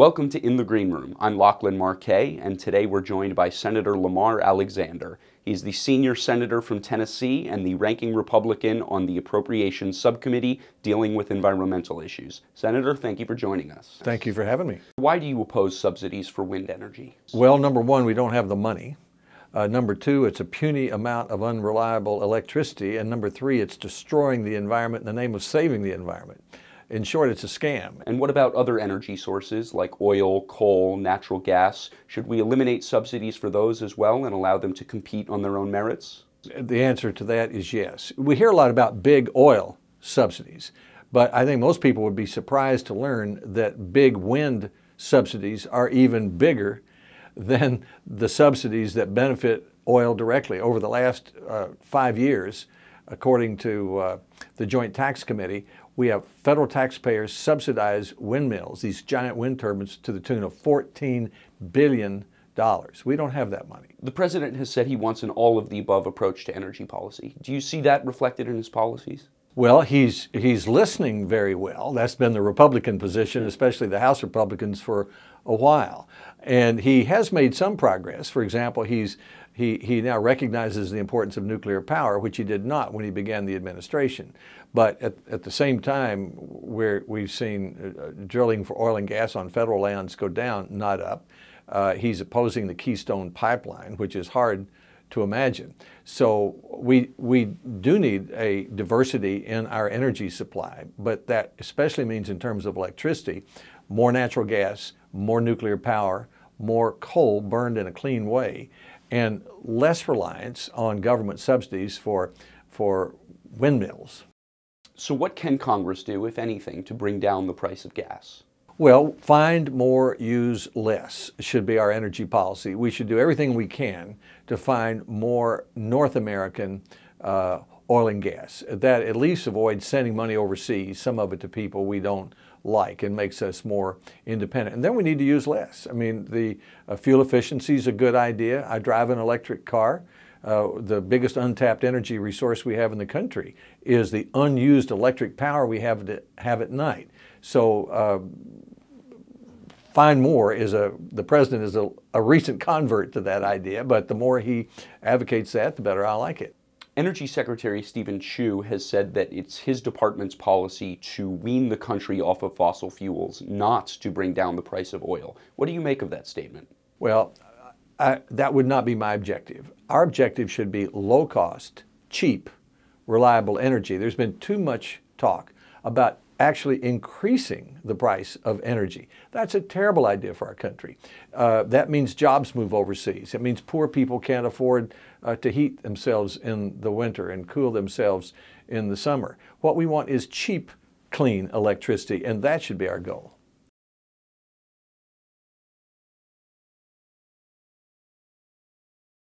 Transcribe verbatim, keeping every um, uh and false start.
Welcome to In the Green Room. I'm Lachlan Marquet, and today we're joined by Senator Lamar Alexander. He's the senior senator from Tennessee and the ranking Republican on the Appropriations Subcommittee dealing with environmental issues. Senator, thank you for joining us. Thank you for having me. Why do you oppose subsidies for wind energy? Well, number one, we don't have the money. Uh, number two, it's a puny amount of unreliable electricity. And number three, it's destroying the environment in the name of saving the environment. In short, it's a scam. And what about other energy sources like oil, coal, natural gas? Should we eliminate subsidies for those as well and allow them to compete on their own merits? The answer to that is yes. We hear a lot about big oil subsidies, but I think most people would be surprised to learn that big wind subsidies are even bigger than the subsidies that benefit oil directly. Over the last uh, five years, according to uh, the Joint Tax Committee, we have federal taxpayers subsidize windmills, these giant wind turbines, to the tune of fourteen billion dollars. We don't have that money. The president has said he wants an all-of-the-above approach to energy policy. Do you see that reflected in his policies? Well, he's, he's listening very well. That's been the Republican position, especially the House Republicans, for a while. And he has made some progress. For example, he's, he, he now recognizes the importance of nuclear power, which he did not when he began the administration. But at, at the same time, where we've seen uh, drilling for oil and gas on federal lands go down, not up, uh, he's opposing the Keystone pipeline, which is hard to imagine. So we, we do need a diversity in our energy supply, but that especially means in terms of electricity, more natural gas, more nuclear power, more coal burned in a clean way, and less reliance on government subsidies for, for windmills. So what can Congress do, if anything, to bring down the price of gas? Well, find more, use less should be our energy policy. We should do everything we can to find more North American uh, oil and gas. That at least avoids sending money overseas, some of it to people we don't like, and makes us more independent. And then we need to use less. I mean, the uh, fuel efficiency is a good idea. I drive an electric car. Uh, the biggest untapped energy resource we have in the country is the unused electric power we have to have at night. So uh, find more is a, the president is a, a recent convert to that idea, but the more he advocates that, the better I like it. Energy Secretary Stephen Chu has said that it's his department's policy to wean the country off of fossil fuels, not to bring down the price of oil. What do you make of that statement? Well, I, that would not be my objective. Our objective should be low-cost, cheap, reliable energy. There's been too much talk about actually increasing the price of energy. That's a terrible idea for our country. Uh, that means jobs move overseas. It means poor people can't afford uh, to heat themselves in the winter and cool themselves in the summer. What we want is cheap, clean electricity, and that should be our goal.